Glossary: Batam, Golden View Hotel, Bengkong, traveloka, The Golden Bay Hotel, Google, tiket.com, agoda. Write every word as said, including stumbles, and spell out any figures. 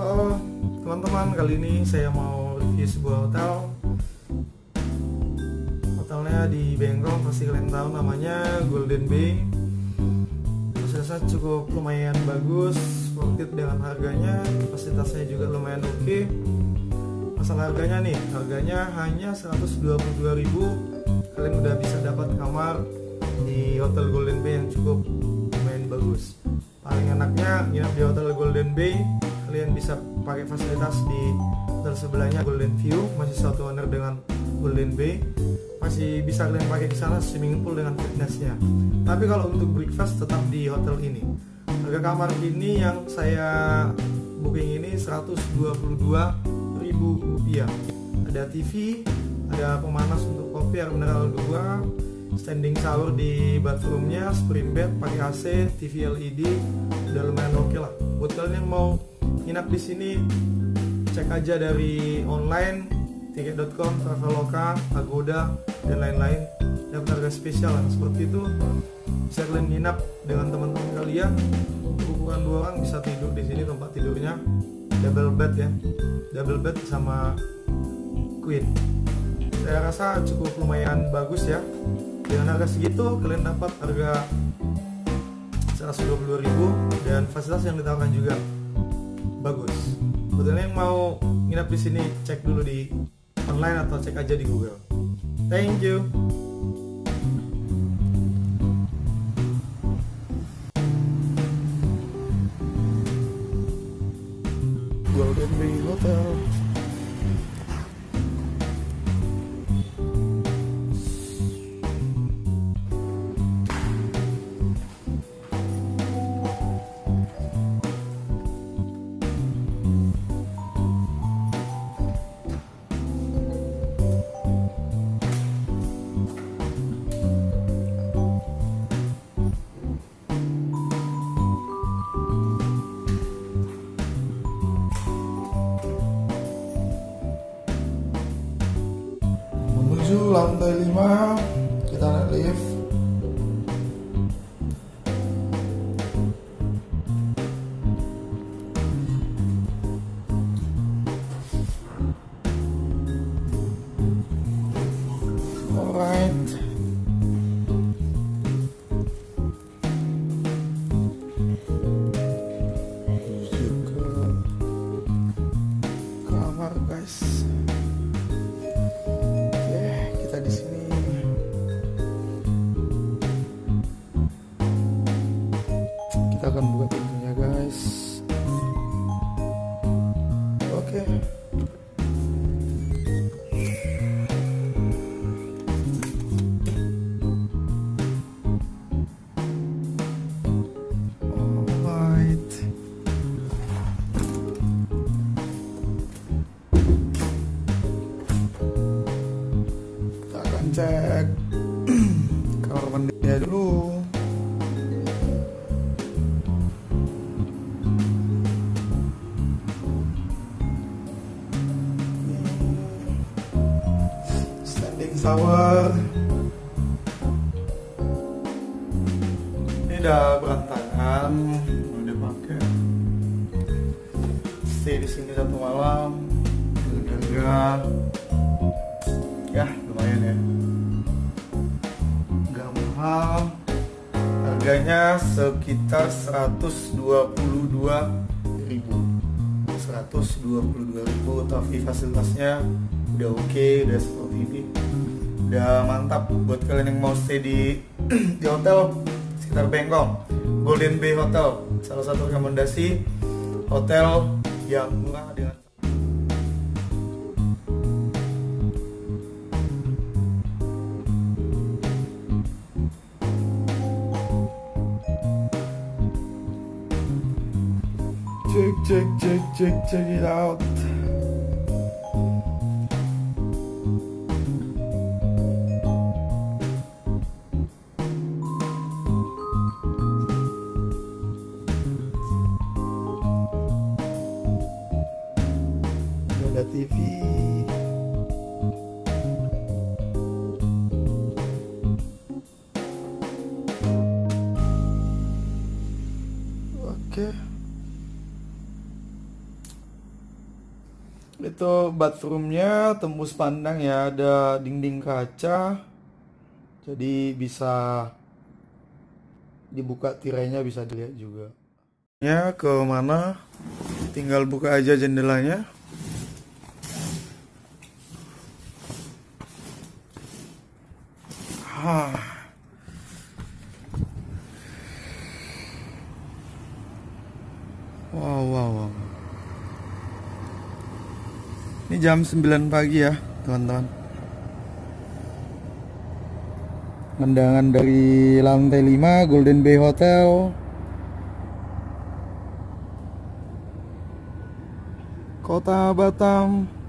Halo teman-teman, kali ini saya mau review sebuah hotel. Hotelnya di Bengkong, pasti kalian tahu namanya Golden Bay. Prosesnya cukup lumayan bagus, worth it dengan harganya, fasilitasnya juga lumayan oke. Okay. Masalah harganya nih, harganya hanya seratus dua puluh dua ribu rupiah. Kalian udah bisa dapat kamar di Hotel Golden Bay yang cukup lumayan bagus. Paling enaknya nginap di Hotel Golden Bay, kalian bisa pakai fasilitas di hotel sebelahnya Golden View, masih satu owner dengan Golden Bay, masih bisa kalian pakai ke sana swimming pool dengan fitnessnya. Tapi kalau untuk breakfast tetap di hotel ini. Harga kamar ini yang saya booking ini seratus dua puluh dua ribu rupiah. Ada T V, ada pemanas untuk kopi, air mineral dua, standing shower di bathroomnya, spring bed, pakai A C, T V L E D, udah lumayan oke lah. Buat kalian yang mau nginap di sini, cek aja dari online, tiket dot com, traveloka, agoda, dan lain-lain. Dapat harga spesial yang seperti itu, bisa kalian nginap dengan teman-teman kalian. Ukuran dua orang bisa tidur di sini, tempat tidurnya double bed ya, double bed sama queen. Saya rasa cukup lumayan bagus ya. Dengan harga segitu kalian dapat harga seratus dua puluh dua ribu rupiah dan fasilitas yang ditawarkan juga bagus. Buat kalian yang mau nginap di sini, cek dulu di online atau cek aja di Google. Thank you. Golden Bay Hotel. Lantai lima, kita naik lift. Alright. Kamar guys. Kita akan buka pintunya guys. Oke okay. Alright. Kita akan cek kamar mandinya dulu. Shower ini udah berantakan, udah pakai stay di sini satu malam, harga ya lumayan ya, nggak mahal, harganya sekitar seratus dua puluh dua ribu rupiah. seratus dua puluh dua ribu rupiah, tapi fasilitasnya udah oke, okay, udah seperti ini, udah mantap. Buat kalian yang mau stay di di hotel sekitar Bengkong, Golden Bay Hotel salah satu rekomendasi hotel yang murah dengan check check check check check it out. Ada T V, oke okay. Itu bathroomnya tembus pandang ya, ada dinding kaca, jadi bisa dibuka tirainya, bisa dilihat juga. Ya, ke mana? Tinggal buka aja jendelanya. Ah. Wow, wow, wow. Ini jam sembilan pagi ya, teman-teman. Pemandangan dari lantai lima Golden Bay Hotel. Kota Batam.